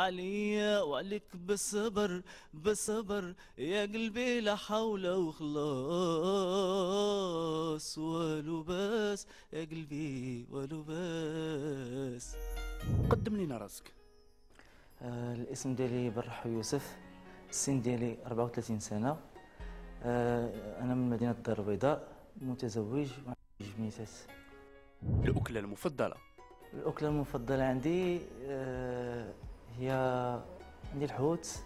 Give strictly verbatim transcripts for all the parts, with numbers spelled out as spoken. عليا وعليك بالصبر بالصبر يا قلبي لا حول وخلاص والو باس يا قلبي والو باس. قدم لينا راسك. آه الاسم ديالي برحو يوسف، السن ديالي أربعة وثلاثين سنة، آه أنا من مدينة الدار البيضاء، متزوج وعندي جميسات. الأكلة المفضلة؟ الأكلة المفضلة عندي آه هي عندي الحوت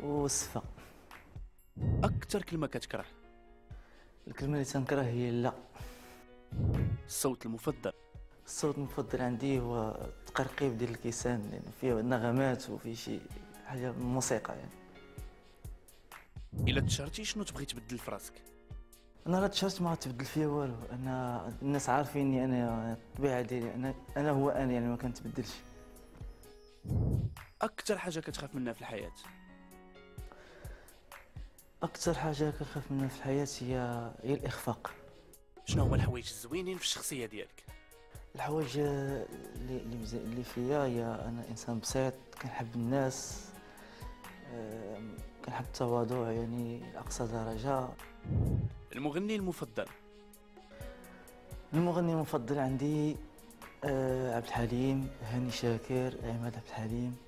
والصفة. أكثر كلمة كتكره؟ الكلمة اللي تنكره هي لا. الصوت المفضل؟ الصوت المفضل عندي هو تقرقيب ديال الكيسان، يعني فيه نغمات وفيه شي حاجة موسيقى يعني. إلا تشهرتي شنو تبغي تبدل في راسك؟ أنا راه تشهرت ما غتبدل فيا والو، أنا الناس عارفيني أنا الطبيعة ديالي، أنا أنا هو أنا يعني ما كنتبدلش. أكثر حاجة كتخاف منها في الحياة؟ أكثر حاجة كنخاف منها في الحياة هي هي الإخفاق. شنو هما الحوايج الزوينين في الشخصية ديالك؟ الحوايج اللي اللي فيا هي انا انسان بسيط، كنحب الناس، كنحب التواضع يعني لاقصى درجه. المغني المفضل؟ المغني المفضل عندي عبد الحليم، هاني شاكر، عماد عبد الحليم.